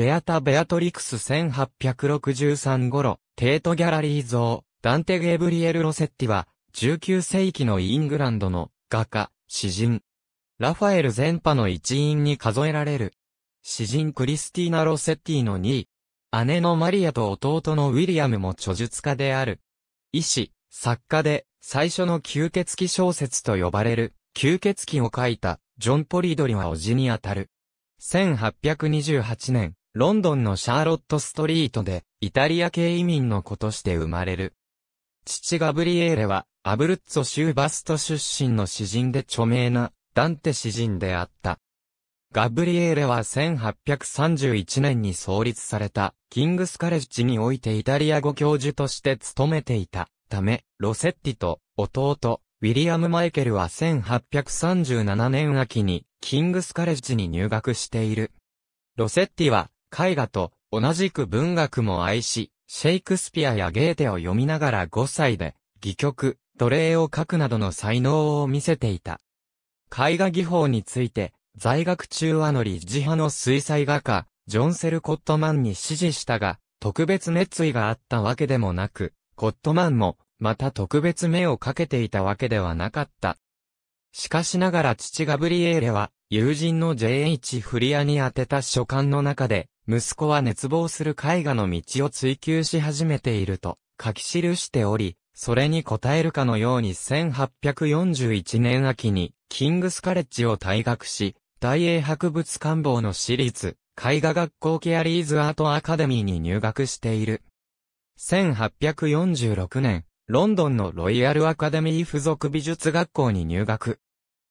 ベアタ・ベアトリクス1863頃、テートギャラリー像、ダンテ・ゲブリエル・ロセッティは、19世紀のイングランドの画家、詩人。ラファエル全派の一員に数えられる。詩人クリスティーナ・ロセッティの2位。姉のマリアと弟のウィリアムも著述家である。医師、作家で、最初の吸血鬼小説と呼ばれる、吸血鬼を書いた、ジョン・ポリドリは叔父にあたる。1828年、ロンドンのシャーロットストリートで、イタリア系移民の子として生まれる。父ガブリエーレは、アブルッツォ州バスト出身の詩人で著名な、ダンテ詩人であった。ガブリエーレは1831年に創立された、キングスカレッジにおいてイタリア語教授として勤めていたため、ロセッティと弟、ウィリアム・マイケルは1837年秋にキングスカレッジに入学している。ロセッティは絵画と同じく文学も愛し、シェイクスピアやゲーテを読みながら5歳で戯曲、奴隷を書くなどの才能を見せていた。絵画技法について、在学中はノリッジ派の水彩画家、ジョン・セル・コットマンに師事したが、特別熱意があったわけでもなく、コットマンも、また特別目をかけていたわけではなかった。しかしながら父ガブリエーレは、友人の J.H. フリアに宛てた書簡の中で、息子は熱望する絵画の道を追求し始めていると書き記しており、それに応えるかのように1841年秋に、キングスカレッジを退学し、大英博物館坊の私立、絵画学校ケアリーズアートアカデミーに入学している。1846年、ロンドンのロイヤルアカデミー附属美術学校に入学。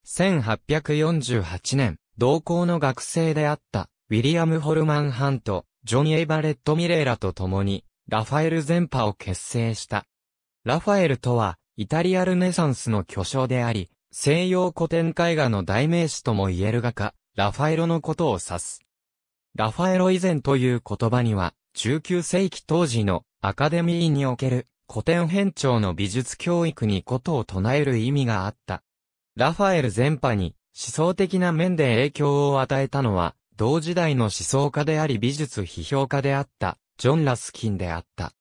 1848年、同校の学生であった、ウィリアム・ホルマン・ハント、ジョン・エイバレット・ミレーラと共に、ラファエル全派を結成した。ラファエルとは、イタリアルネサンスの巨匠であり、西洋古典絵画の代名詞とも言える画家、ラファエロのことを指す。ラファエロ以前という言葉には、19世紀当時のアカデミーにおける、古典編長の美術教育にことを唱える意味があった。ラファエル全派に思想的な面で影響を与えたのは同時代の思想家であり美術批評家であったジョン・ラスキンであった。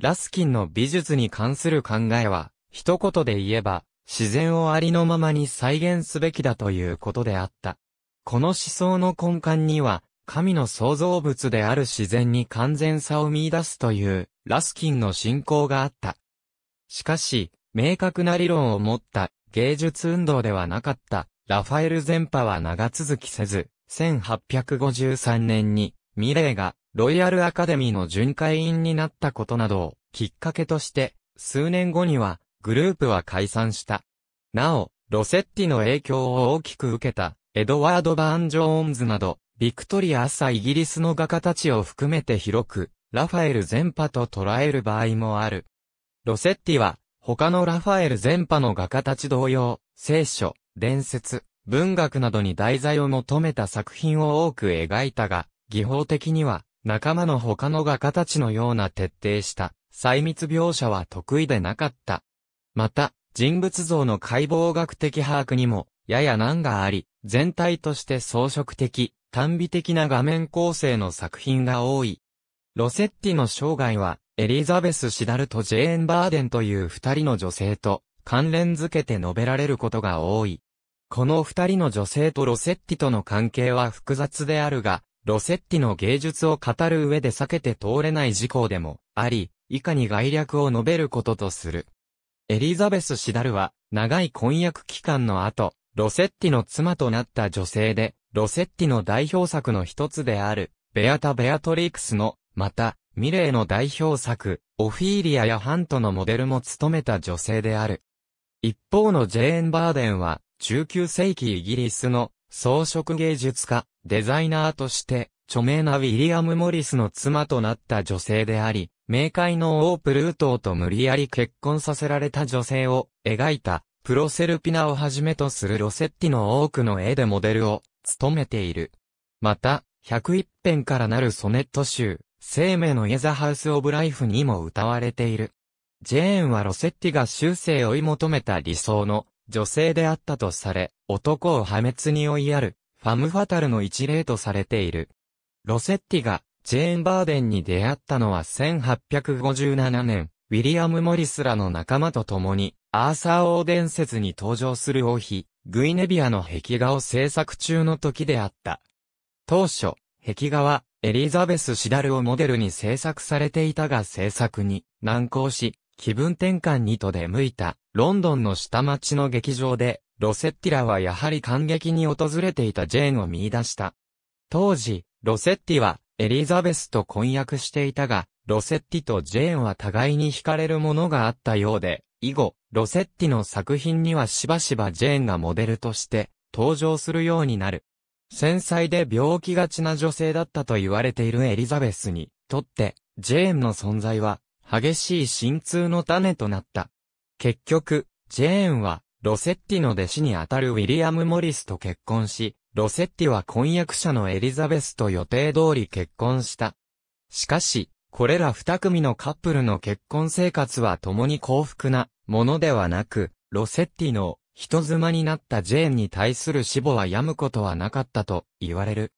ラスキンの美術に関する考えは一言で言えば自然をありのままに再現すべきだということであった。この思想の根幹には神の創造物である自然に完全さを見出すというラスキンの信仰があった。しかし、明確な理論を持った芸術運動ではなかったラファエル全派は長続きせず、1853年にミレーがロイヤルアカデミーの巡回員になったことなどをきっかけとして、数年後にはグループは解散した。なお、ロセッティの影響を大きく受けたエドワード・バーン・ジョーンズなど、ビクトリア朝イギリスの画家たちを含めて広く、ラファエル全派と捉える場合もある。ロセッティは、他のラファエル全派の画家たち同様、聖書、伝説、文学などに題材を求めた作品を多く描いたが、技法的には、仲間の他の画家たちのような徹底した、細密描写は得意でなかった。また、人物像の解剖学的把握にも、やや難があり、全体として装飾的、単美的な画面構成の作品が多い。ロセッティの生涯は、エリザベス・シダルとジェーン・バーデンという二人の女性と関連づけて述べられることが多い。この二人の女性とロセッティとの関係は複雑であるが、ロセッティの芸術を語る上で避けて通れない事項でもあり、以下に概略を述べることとする。エリザベス・シダルは、長い婚約期間の後、ロセッティの妻となった女性で、ロセッティの代表作の一つである、ベアタ・ベアトリクスの、また、ミレーの代表作、オフィーリアやハントのモデルも務めた女性である。一方のジェーン・バーデンは、19世紀イギリスの装飾芸術家、デザイナーとして、著名なウィリアム・モリスの妻となった女性であり、冥界の王プルートーと無理やり結婚させられた女性を描いた、プロセルピナをはじめとするロセッティの多くの絵でモデルを務めている。また、101編からなるソネット集、生命のイエザハウス・オブ・ライフにも歌われている。ジェーンはロセッティが終生追い求めた理想の女性であったとされ、男を破滅に追いやる、ファム・ファタルの一例とされている。ロセッティがジェーン・バーデンに出会ったのは1857年、ウィリアム・モリスらの仲間と共に、アーサー王伝説に登場する王妃、グイネビアの壁画を制作中の時であった。当初、壁画はエリザベス・シダルをモデルに制作されていたが制作に難航し、気分転換にと出向いたロンドンの下町の劇場で、ロセッティラはやはり感激に訪れていたジェーンを見出した。当時、ロセッティはエリザベスと婚約していたが、ロセッティとジェーンは互いに惹かれるものがあったようで、以後、ロセッティの作品にはしばしばジェーンがモデルとして登場するようになる。繊細で病気がちな女性だったと言われているエリザベスにとって、ジェーンの存在は激しい心痛の種となった。結局、ジェーンはロセッティの弟子にあたるウィリアム・モリスと結婚し、ロセッティは婚約者のエリザベスと予定通り結婚した。しかし、これら二組のカップルの結婚生活は共に幸福なものではなく、ロセッティの人妻になったジェーンに対する死母は病むことはなかったと言われる。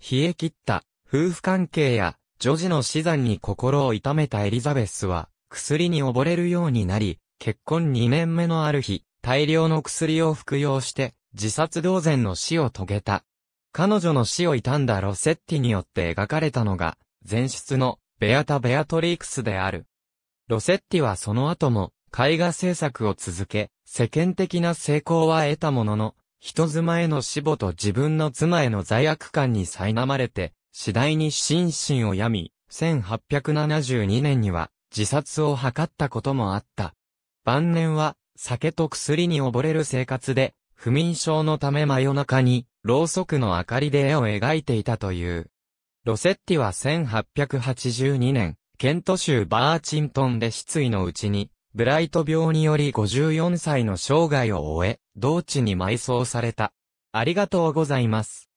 冷え切った夫婦関係や女児の死産に心を痛めたエリザベスは薬に溺れるようになり、結婚2年目のある日、大量の薬を服用して自殺同然の死を遂げた。彼女の死を悼んだロセッティによって描かれたのが前出のベアタ・ベアトリークスである。ロセッティはその後も絵画制作を続け、世間的な成功は得たものの、人妻への死母と自分の妻への罪悪感に苛まれて、次第に心身を病み、1872年には自殺を図ったこともあった。晩年は酒と薬に溺れる生活で、不眠症のため真夜中に、ろうそくの明かりで絵を描いていたという。ロセッティは1882年、ケント州バーチントンで失意のうちに、ブライト病により54歳の生涯を終え、同地に埋葬された。ありがとうございます。